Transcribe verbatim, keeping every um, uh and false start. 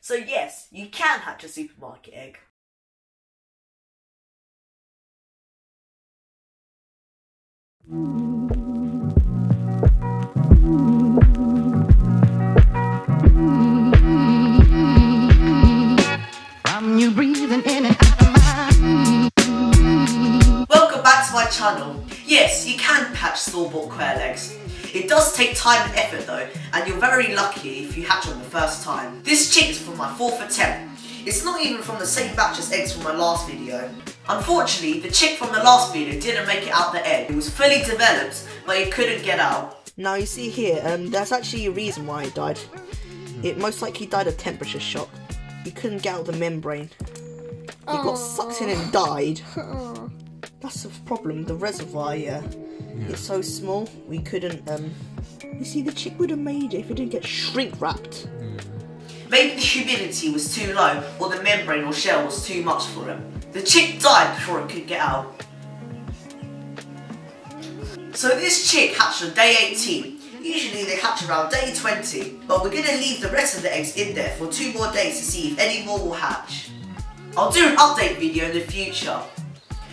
So yes, you can hatch a supermarket egg. I'm you breathing in and out of my... Welcome back to my channel. Yes, you can hatch store-bought quail eggs. It does take time and effort though, and you're very lucky if you hatch them the first time. This chick is from my fourth attempt. It's not even from the same batch as eggs from my last video. Unfortunately, the chick from the last video didn't make it out the egg. It was fully developed, but it couldn't get out. Now you see here, um, that's actually a reason why it died. It most likely died of temperature shock. It couldn't get out the membrane. It Aww. got sucked in and died. Aww. That's the problem, the reservoir, yeah. yeah. It's so small, we couldn't, um... You see, the chick would have made it if it didn't get shrink-wrapped. Mm. Maybe the humidity was too low, or the membrane or shell was too much for it. The chick died before it could get out. So this chick hatched on day eighteen. Usually they hatch around day twenty, but we're going to leave the rest of the eggs in there for two more days to see if any more will hatch. I'll do an update video in the future.